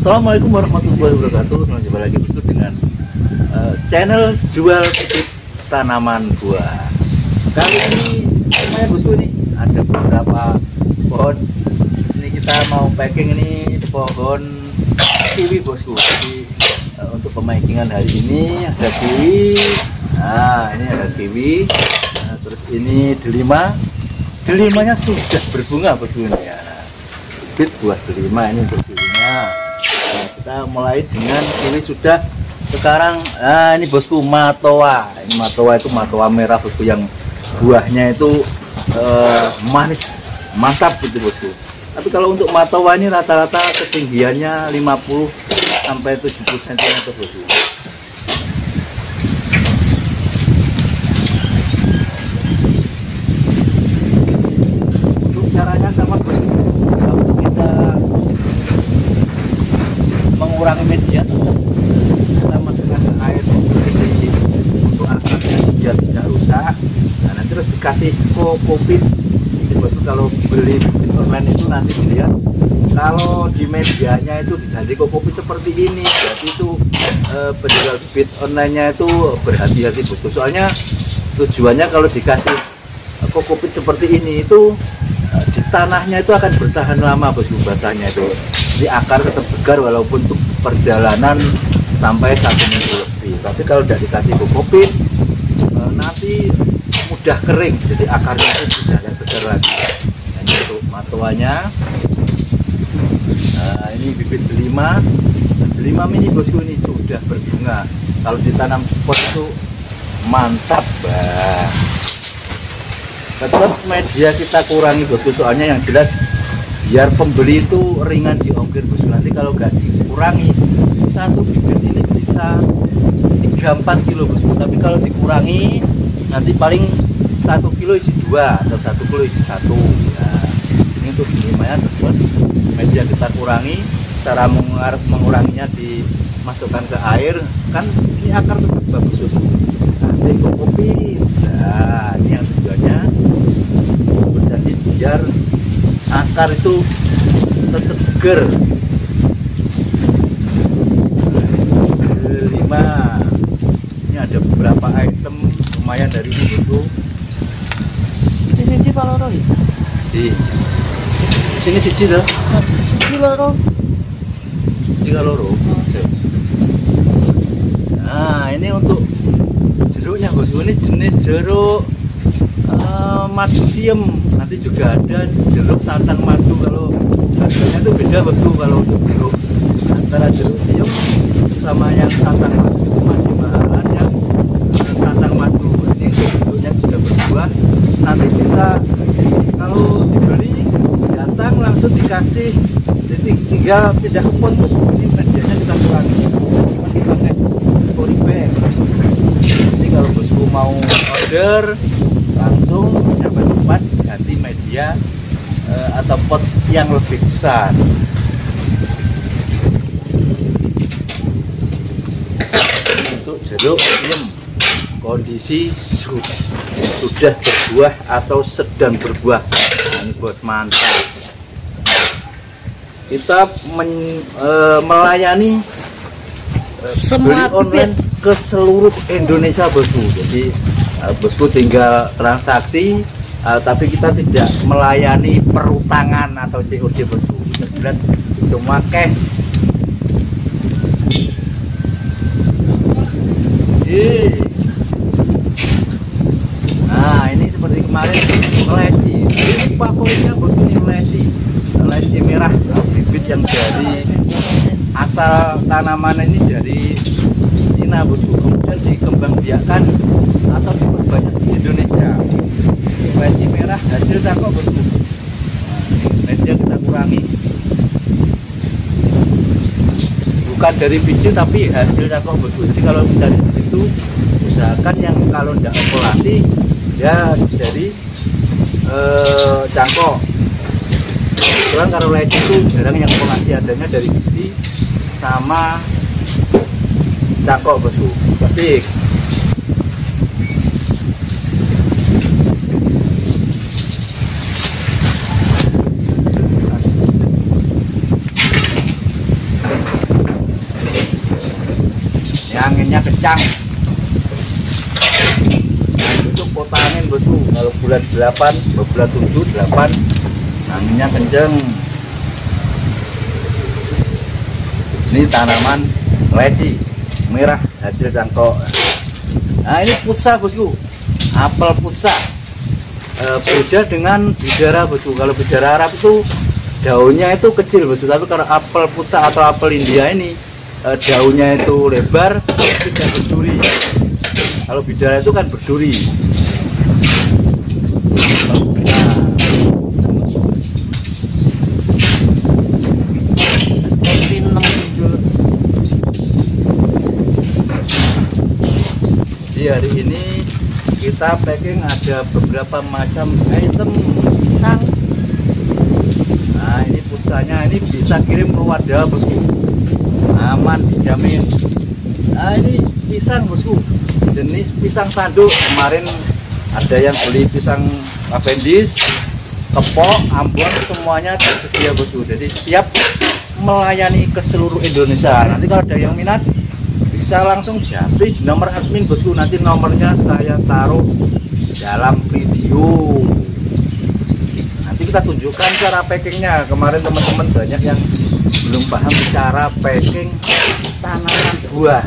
Assalamualaikum warahmatullahi wabarakatuh. Selamat jumpa lagi bersama dengan channel Jual Sedikit Tanaman Buah. Kali ini lumayan bosku nih, ada beberapa pohon. Ini kita mau packing ini pohon kiwi bosku. Jadi untuk pemakingan hari ini ada kiwi. Nah ini ada kiwi. Nah, terus ini delima. Delimanya sudah berbunga bosku ini ya. Bit buah delima ini bosku. Nah, kita mulai dengan ini sudah sekarang. Nah, ini bosku matoa. Ini matoa itu matoa merah bosku, yang buahnya itu manis mantap gitu bosku. Tapi kalau untuk matoa ini rata-rata ketinggiannya 50 sampai 70 cm bosku. Untuk caranya sama bosku, kurangi media, kita masukkan ke air untuk akarnya biar tidak rusak. Nah, nanti terus dikasih kokopit. Jadi bosku kalau beli online itu nanti dilihat kalau di medianya itu diganti kokopit seperti ini. Berarti itu penjual bit online-nya itu berhati-hati bosku. Soalnya tujuannya kalau dikasih kokopit seperti ini itu di tanahnya itu akan bertahan lama bosku, basahnya itu. Jadi akar tetap segar walaupun untuk perjalanan sampai 1 minggu lebih. Tapi kalau tidak dikasih kokopit nanti mudah kering. Jadi akarnya itu sudah tidak segar lagi. Ini untuk matoanya. Ini bibit delima. Delima mini bosku ini sudah berbunga. Kalau ditanam pot itu mantap bah. Tetap media kita kurangi bosku, soalnya yang jelas biar pembeli itu ringan diongkir bosku. Nanti kalau nggak dikurangi, satu bibit ini bisa 3-4 kilo bosku. Tapi kalau dikurangi nanti paling 1 kilo isi 2 atau 1 kilo isi 1 ya. Ini untuk lumayan terbuat media kita kurangi. Cara menguranginya dimasukkan ke air, kan ini akar tetap bagus bosku. Kasih kokopit. Nah ini yang tujuannya jadi biar akar itu tetap seger. Delima ini ada beberapa item lumayan dari itu. Cici paloro ya? Di sini cici dah. Cici paloro. Cici paloro. Nah ini untuk jeruknya bosku, ini jenis jeruk madu Siam. Nanti juga ada jeruk santan madu. Kalau harganya itu beda bosku, kalau untuk jeruk antara jeruk siam sama yang santan madu masih mahalan. Yang santan madu ini bentuknya juga berbuah, nanti bisa kalau dibeli datang langsung dikasih, jadi tinggal pindah ke pot bosku. Ini medianya kita kurangi, masih pakai poly bag. Jadi kalau bosku mau order langsung dapat tempat ganti media atau pot yang lebih besar. Untuk jeruk siam kondisi sudah berbuah atau sedang berbuah. Nah, ini buat mantap. Kita melayani semua online ke seluruh Indonesia bosku. Jadi bosku tinggal transaksi, tapi kita tidak melayani perutangan atau COD bosku. Jelas semua cash. Nah ini seperti kemarin leci. Ini favoritnya bosku ini leci. Leci merah, bibit yang dari asal tanaman ini dari Cina bosku. Kemudian dikembangbiakan atau diperbanyak di Indonesia. Leci merah hasil cakok bosku. Media kita kurangi, bukan dari biji tapi hasil cakok bosku. Jadi kalau dari itu usahakan yang kalau tidak operasi ya dari cangkok. Cuman kalau leci itu jarang yang operasi, adanya dari biji sama cangkok bosku. Plastik. anginnya kencang. Nah, itu kota angin bosku, kalau bulan 8, bulan 7, 8 anginnya kencang. Ini tanaman leci merah hasil cangkok. Nah ini pusa bosku, apel pusa. Beda dengan bidara bosku. Kalau bidara Arab itu daunnya itu kecil bosku, tapi kalau apel pusa atau apel India ini daunnya itu lebar, tidak berduri. Kalau bidara itu kan berduri. Jadi hari ini kita packing ada beberapa macam item pisang. Nah ini pusanya, ini bisa kirim ke wadah bosku, aman dijamin. Nah ini pisang bosku, jenis pisang tanduk. Kemarin ada yang beli pisang Bendis, Kepok, Ambon, semuanya tersedia bosku. Jadi siap melayani ke seluruh Indonesia. Nanti kalau ada yang minat bisa langsung japri di nomor admin bosku, nanti nomornya saya taruh dalam video. Nanti kita tunjukkan cara packingnya. Kemarin teman-teman banyak yang belum paham cara packing tanaman buah,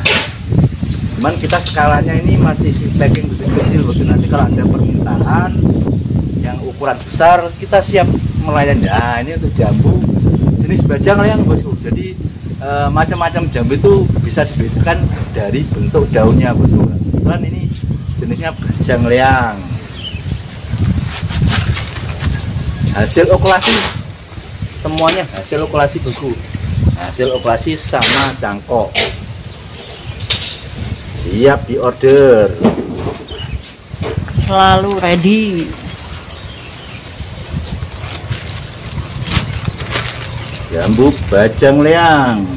cuman kita skalanya ini masih packing kecil-kecil bosku. Nanti kalau ada permintaan yang ukuran besar kita siap melayani. Nah ini untuk jambu jenis bajang liang bosku. Jadi macam-macam jambu itu bisa dibedakan dari bentuk daunnya bosku. Kebetulan ini jenisnya bajang liang hasil okulasi, semuanya hasil okulasi bosku, hasil okulasi sama cangkok, siap di order, selalu ready. Jambu bajang liang.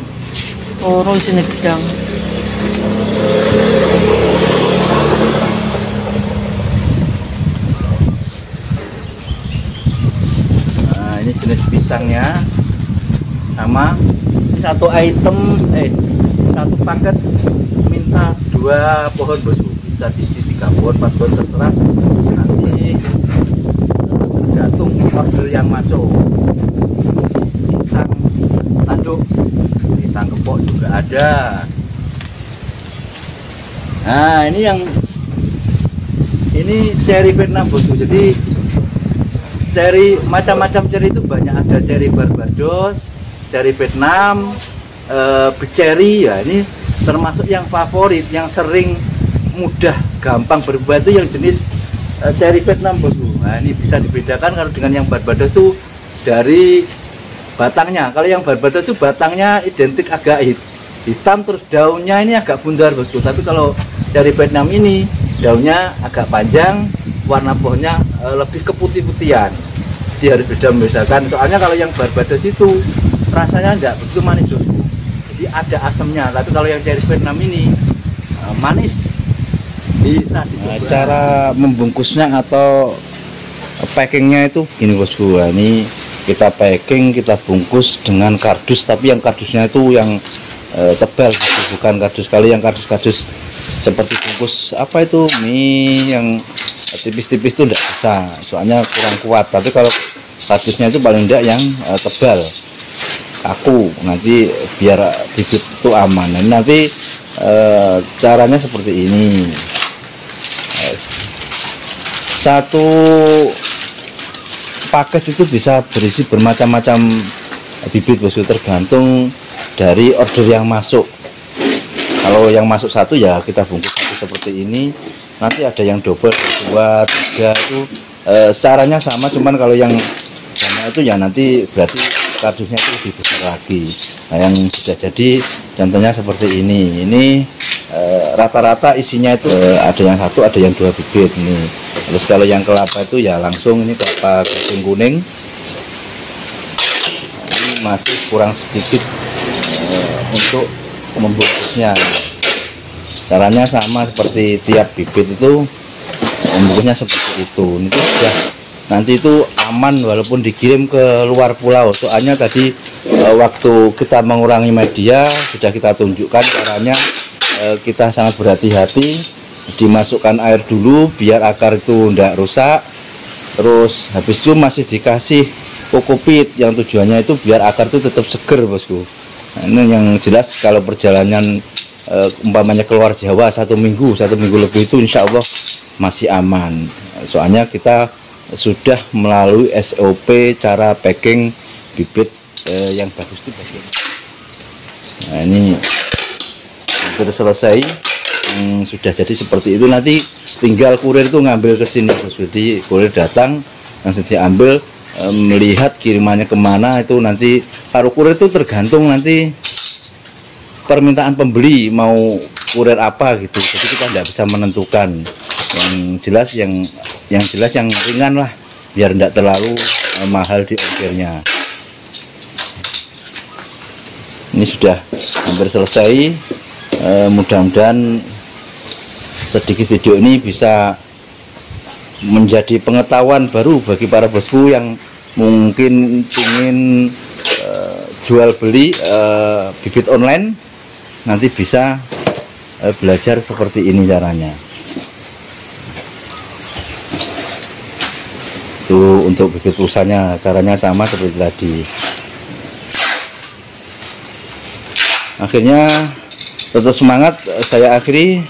Turun sini bajang. Nah, ini jenis pisangnya. Sama satu item, satu paket minta 2 pohon bosku. Bisa diisi 3 pohon, 4 pohon terserah. Nanti tergantung order yang masuk. Tanduk, pisang kepok juga ada. Nah ini yang ini cherry Vietnam bosku. Jadi cherry, macam-macam cherry itu banyak, ada cherry Barbados, cherry Vietnam, cherry ya. Ini termasuk yang favorit, yang sering mudah gampang berbuah itu yang jenis cherry Vietnam bosku. Nah ini bisa dibedakan kalau dengan yang Barbados itu dari batangnya. Kalau yang Barbados itu batangnya identik agak hitam, terus daunnya ini agak bundar bosku. Tapi kalau dari Vietnam ini daunnya agak panjang, warna pohonnya lebih keputih-putihan. Jadi harus beda membedakan. Soalnya kalau yang Barbados itu rasanya enggak begitu manis bosku, jadi ada asamnya. Tapi kalau yang dari Vietnam ini manis, bisa dicoba. Cara membungkusnya atau packingnya itu gini bosku. Ini kita packing, kita bungkus dengan kardus, tapi yang kardusnya itu yang tebal, bukan kardus kali yang kardus-kardus seperti bungkus apa itu mie yang tipis-tipis itu tidak bisa, soalnya kurang kuat. Tapi kalau kardusnya itu paling tidak yang tebal, kaku, nanti biar bibit itu aman. Dan nanti caranya seperti ini. Satu paket itu bisa berisi bermacam-macam bibit bosku, tergantung dari order yang masuk. Kalau yang masuk 1 ya kita bungkus seperti ini, nanti ada yang double, 2, 3 itu caranya sama. Cuman kalau yang sama itu ya nanti berarti kardusnya itu lebih besar lagi. Nah yang sudah jadi contohnya seperti ini. Ini rata-rata isinya itu ada yang 1, ada yang 2 bibit ini. Terus kalau yang kelapa itu ya langsung ini kelapa kuning. Ini masih kurang sedikit untuk membungkusnya. Caranya sama seperti tiap bibit itu membungkusnya seperti itu. Ini tuh sudah nanti itu aman walaupun dikirim ke luar pulau. Soalnya tadi waktu kita mengurangi media sudah kita tunjukkan caranya kita sangat berhati-hati. Dimasukkan air dulu biar akar itu tidak rusak. Terus habis itu masih dikasih kokopit yang tujuannya itu biar akar itu tetap seger, bosku. Nah, ini yang jelas kalau perjalanan umpamanya keluar Jawa satu minggu lebih itu insya Allah masih aman. Soalnya kita sudah melalui SOP cara packing bibit yang bagus itu bagaimana. Nah, ini sudah selesai. Sudah jadi seperti itu, nanti tinggal kurir itu ngambil ke sini. Jadi kurir datang langsung diambil, melihat kirimannya kemana itu nanti. Kalau kurir itu tergantung nanti permintaan pembeli mau kurir apa gitu, jadi kita tidak bisa menentukan. Yang jelas yang ringan lah biar tidak terlalu mahal di ongkirnya. Ini sudah hampir selesai. Mudah-mudahan sedikit video ini bisa menjadi pengetahuan baru bagi para bosku yang mungkin ingin jual beli bibit online. Nanti bisa belajar seperti ini caranya. Itu untuk bibit pusanya caranya sama seperti tadi. Akhirnya tetap semangat, saya akhiri.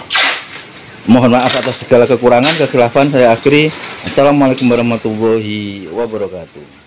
Mohon maaf atas segala kekurangan, kekhilafan, saya akhiri. Assalamualaikum warahmatullahi wabarakatuh.